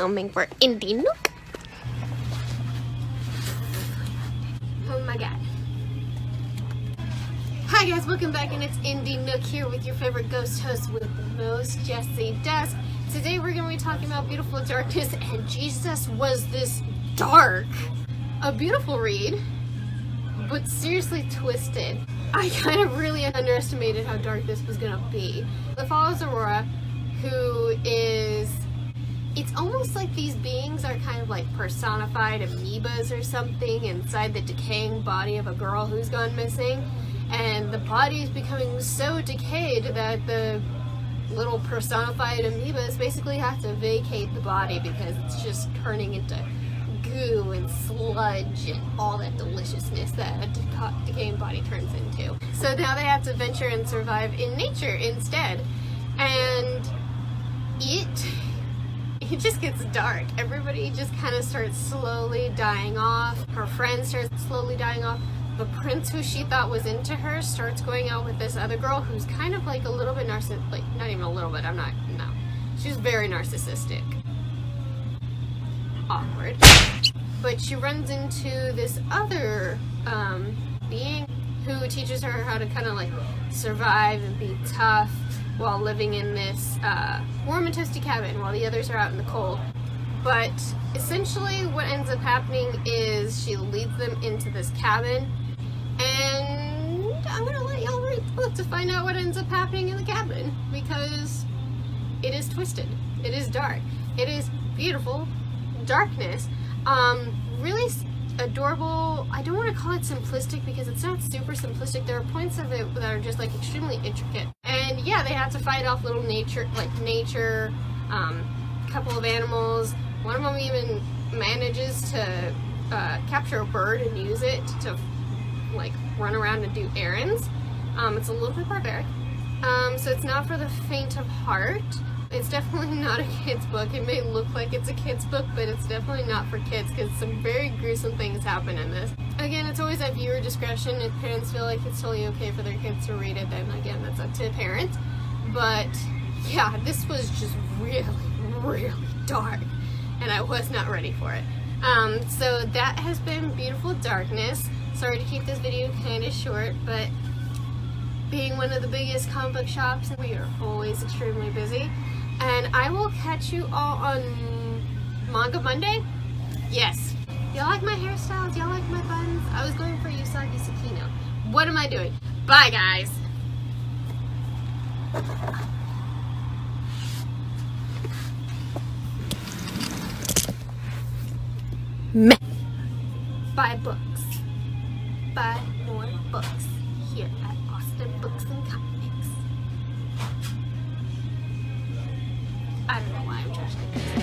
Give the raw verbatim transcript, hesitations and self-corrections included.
filming for Indie Nook. Oh my god. Hi guys, welcome back, and it's Indie Nook here with your favorite ghost host with the most, Jessi Dusk. Today we're going to be talking about Beautiful Darkness, and Jesus was this dark. A beautiful read, but seriously twisted. I kind of really underestimated how dark this was going to be. It follows Aurora, who is, it's almost like these beings are kind of like personified amoebas or something inside the decaying body of a girl who's gone missing, and the body is becoming so decayed that the little personified amoebas basically have to vacate the body because it's just turning into goo and sludge and all that deliciousness that a decaying body turns into. So now they have to venture and survive in nature instead, and it it just gets dark. Everybody just kind of starts slowly dying off. Her friend starts slowly dying off. The prince who she thought was into her starts going out with this other girl who's kind of like a little bit narcissistic. Like, not even a little bit, I'm not, no. She's very narcissistic. Awkward. But she runs into this other um, being who teaches her how to kind of like survive and be tough while living in this uh, warm and toasty cabin while the others are out in the cold. But essentially what ends up happening is she leads them into this cabin, and I'm gonna let y'all read the book to find out what ends up happening in the cabin, because it is twisted, it is dark, it is beautiful darkness. Um, really adorable. I don't want to call it simplistic because it's not super simplistic. There are points of it that are just like extremely intricate, and yeah, they have to fight off little nature, like nature, um, couple of animals. One of them even manages to uh, capture a bird and use it to like run around and do errands. Um, it's a little bit barbaric, um, so it's not for the faint of heart. It's definitely not a kid's book. It may look like it's a kid's book, but it's definitely not for kids because some very gruesome things happen in this. Again, it's always at viewer discretion. If parents feel like it's totally okay for their kids to read it, then again, that's up to the parents. But yeah, this was just really, really dark, and I was not ready for it. Um, so that has been Beautiful Darkness. Sorry to keep this video kind of short, but being one of the biggest comic book shops, we are always extremely busy. And I will catch you all on Manga Monday. Yes. Y'all like my hairstyles? Y'all like my buns? I was going for Usagi Tsukino. What am I doing? Bye, guys. Meh. Buy books. Buy more books here at Austin Books and Comics. I don't know why I'm trashing this.